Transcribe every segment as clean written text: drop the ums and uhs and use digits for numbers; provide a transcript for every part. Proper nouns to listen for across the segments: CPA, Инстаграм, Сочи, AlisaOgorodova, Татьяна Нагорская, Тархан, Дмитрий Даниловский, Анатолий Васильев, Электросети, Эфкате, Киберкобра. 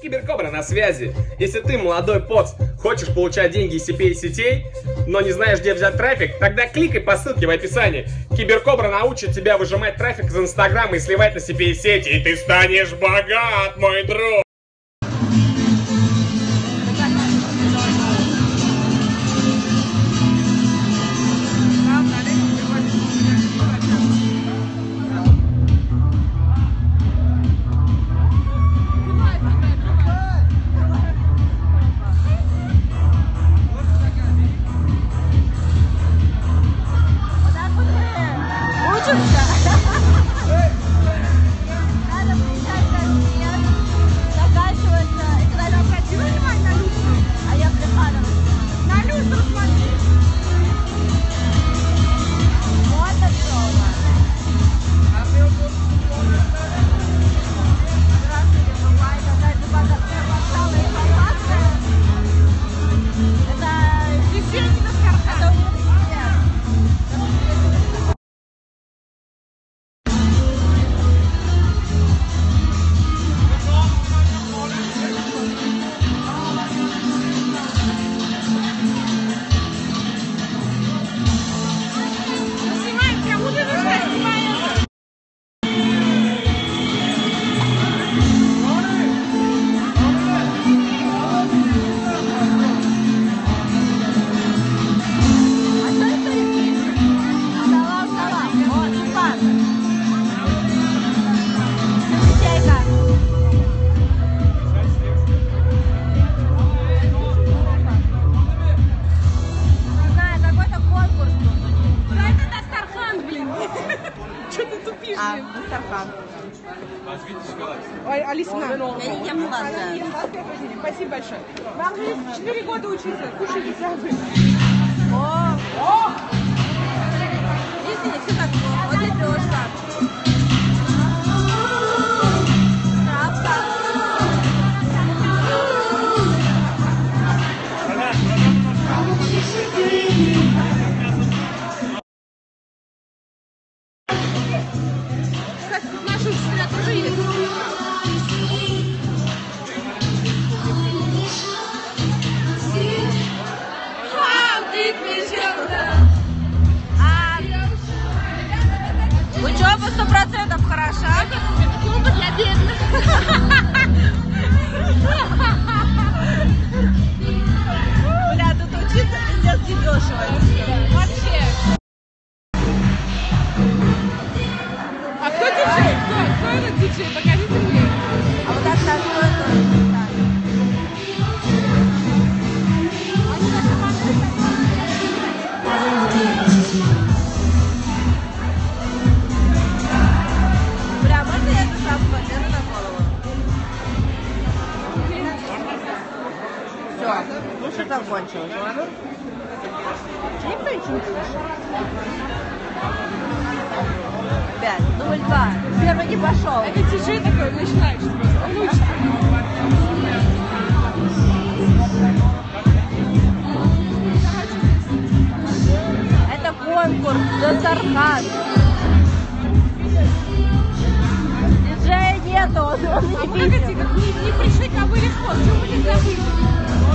Киберкобра на связи. Если ты, молодой поц, хочешь получать деньги из CPA сетей, но не знаешь, где взять трафик, тогда кликай по ссылке в описании. Киберкобра научит тебя выжимать трафик из Инстаграма и сливать на CPA сети. И ты станешь богат, мой друг. Тархан. Ой, Алисина. Я не могла. Спасибо большое. Вам же 4 года учиться. Кушайте сразу. О! Здесь все так. Вот это тоже. Учеба 100% хороша. Клубы для бедных. Бля, тут учиться пиздец недешево. Вообще. А кто диджей? Кто этот диджей? Покажите мне. А вот так стоит. Лучше закончилось. Никто ничего не слышал. Ребят, 0-2. Первый не пошел. Это диджей такой, начинаешь просто. Он учится. Это конкурс. Это Тархан. Диджея нету. А погоди, как не пришли кобыле в ход. Что будет забыть?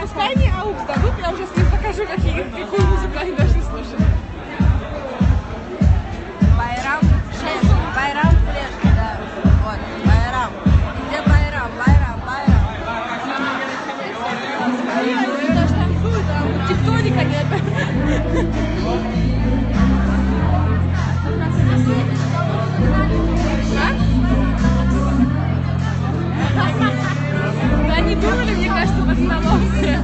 Пускай они аукс дадут, я уже с ним покажу, какую музыку они должны слушать. Байрам, шесть, Байрам, флешка, да. Вот, Байрам. Где Байрам? Байрам, Байрам. Они даже танцуют, а тектоника нет. Думали, мне кажется, в основном все.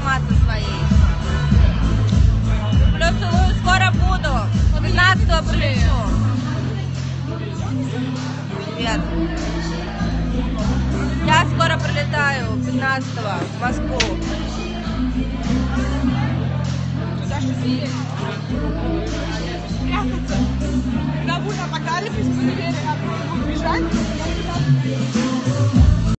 заниматься своей. Люблю, целую, скоро буду. 15-го прилечу. Привет. Я скоро прилетаю 15-го в Москву. Прятаться. Когда будет апокалипсис, мы не верим, а будем бежать.